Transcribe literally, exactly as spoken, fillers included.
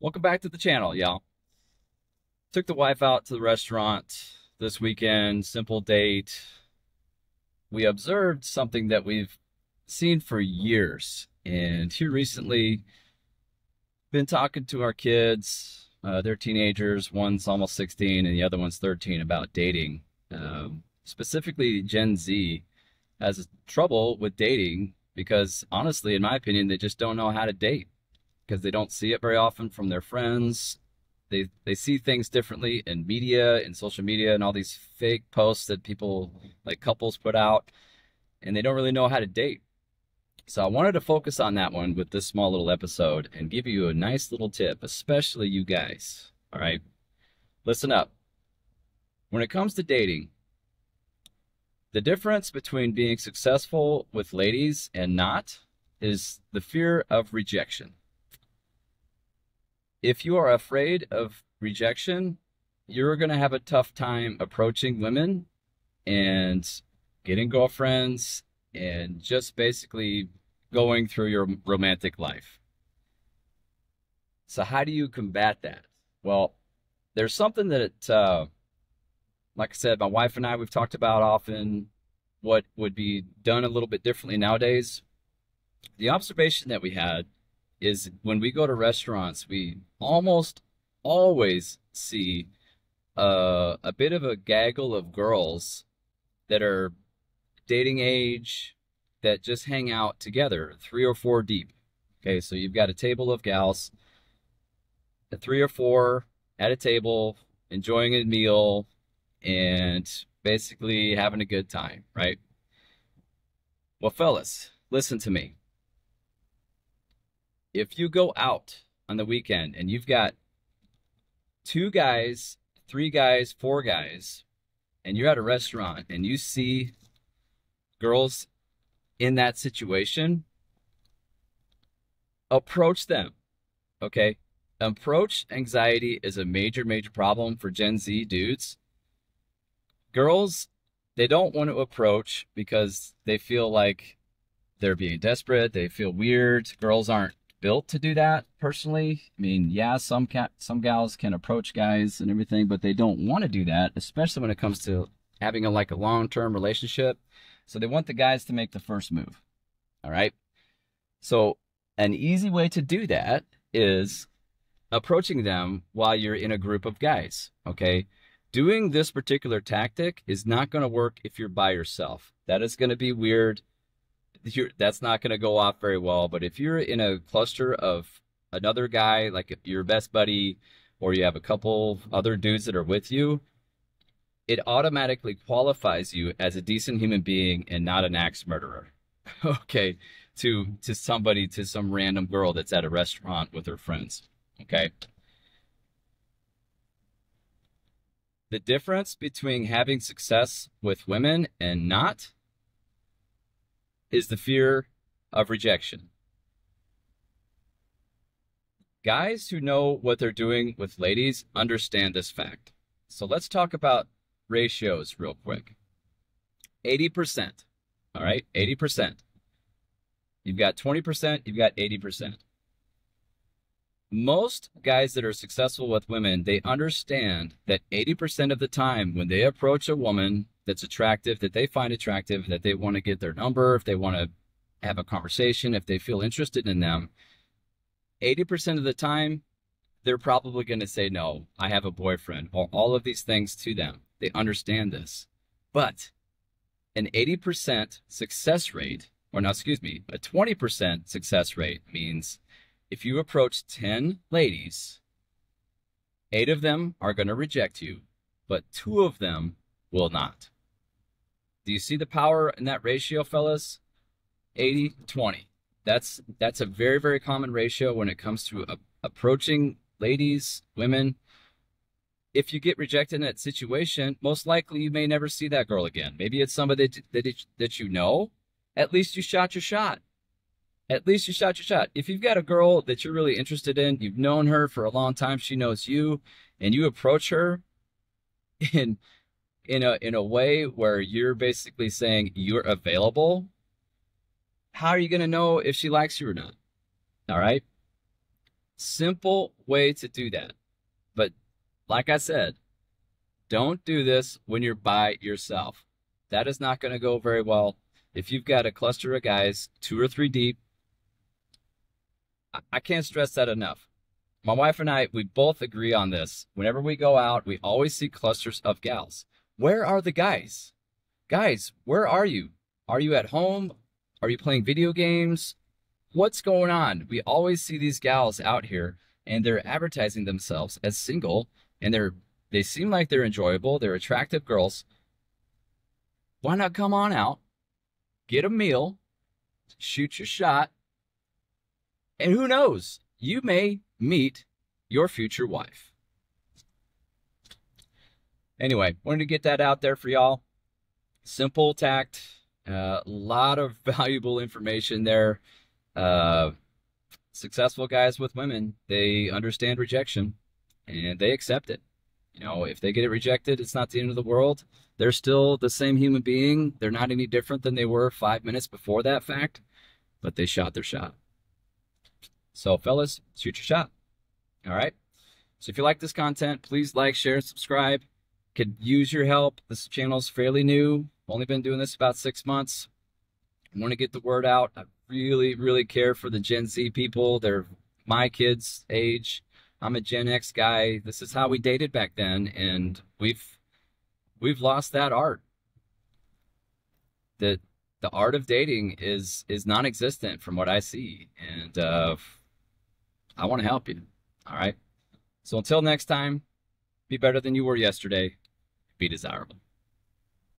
Welcome back to the channel, y'all. Took the wife out to the restaurant this weekend, simple date. We observed something that we've seen for years, and here recently, been talking to our kids. Uh, they're teenagers, one's almost sixteen and the other one's thirteen, about dating. Um, specifically, Gen Z has trouble with dating because, honestly, in my opinion, they just don't know how to date because they don't see it very often from their friends. They, they see things differently in media, in social media, and all these fake posts that people, like couples, put out, and they don't really know how to date. So I wanted to focus on that one with this small little episode and give you a nice little tip, especially you guys. All right, listen up. When it comes to dating, the difference between being successful with ladies and not is the fear of rejection. If you are afraid of rejection, you're going to have a tough time approaching women and getting girlfriends and just basically going through your romantic life. So how do you combat that? Well, there's something that, uh, like I said, my wife and I, we've talked about often what would be done a little bit differently nowadays. The observation that we had is when we go to restaurants, we almost always see uh, a bit of a gaggle of girls that are dating age that just hang out together, three or four deep. Okay, so you've got a table of gals, three or four at a table, enjoying a meal and basically having a good time, right? Well, fellas, listen to me. If you go out on the weekend and you've got two guys, three guys, four guys, and you're at a restaurant and you see girls in that situation, approach them, okay? Approach anxiety is a major, major problem for Gen Z dudes. Girls, they don't want to approach because they feel like they're being desperate. They feel weird. Girls aren't built to do that, personally. I mean, yeah, some, ca some gals can approach guys and everything, but they don't want to do that, especially when it comes to having a, like a long-term relationship. So they want the guys to make the first move, all right? So an easy way to do that is approaching them while you're in a group of guys, okay? Doing this particular tactic is not going to work if you're by yourself. That is going to be weird. You're, that's not going to go off very well. But if you're in a cluster of another guy, like your best buddy, or you have a couple other dudes that are with you, it automatically qualifies you as a decent human being and not an axe murderer, okay, to, to somebody, to some random girl that's at a restaurant with her friends, okay? The difference between having success with women and not is the fear of rejection. Guys who know what they're doing with ladies understand this fact. So let's talk about ratios real quick. eighty percent, all right, eighty percent. You've got twenty percent, you've got eighty percent. Most guys that are successful with women, they understand that eighty percent of the time when they approach a woman that's attractive, that they find attractive, that they want to get their number, if they want to have a conversation, if they feel interested in them, eighty percent of the time, they're probably going to say, no, I have a boyfriend, or all of these things to them. They understand this. But an eighty percent success rate, or no, excuse me, a twenty percent success rate means if you approach ten ladies, eight of them are going to reject you, but two of them will not. Do you see the power in that ratio, fellas? eighty twenty. That's, that's a very, very common ratio when it comes to a, approaching ladies, women. If you get rejected in that situation, most likely you may never see that girl again. Maybe it's somebody that, that, that you know. At least you shot your shot. At least you shot your shot. If you've got a girl that you're really interested in, you've known her for a long time, she knows you, and you approach her in, in, a, in a way where you're basically saying you're available, how are you going to know if she likes you or not? All right? Simple way to do that. But like I said, don't do this when you're by yourself. That is not going to go very well. If you've got a cluster of guys, two or three deep, I can't stress that enough. My wife and I, we both agree on this. Whenever we go out, we always see clusters of gals. Where are the guys? Guys, where are you? Are you at home? Are you playing video games? What's going on? We always see these gals out here, and they're advertising themselves as single, and they're they seem like they're enjoyable. They're attractive girls. Why not come on out, get a meal, shoot your shot, and who knows? You may meet your future wife. Anyway, wanted to get that out there for y'all. Simple tact, a uh, lot of valuable information there. Uh, successful guys with women, they understand rejection and they accept it. You know, if they get it rejected, it's not the end of the world. They're still the same human being. They're not any different than they were five minutes before that fact, but they shot their shot. So, fellas, shoot your shot. All right? So, if you like this content, please like, share, and subscribe. Could use your help. This channel's fairly new. Only been doing this about six months. I want to get the word out. I really, really care for the Gen Z people. They're my kids' age. I'm a Gen X guy. This is how we dated back then, and we've we've lost that art. The the art of dating is is non-existent from what I see, and uh I want to help you. All right. So until next time, be better than you were yesterday. Be desirable.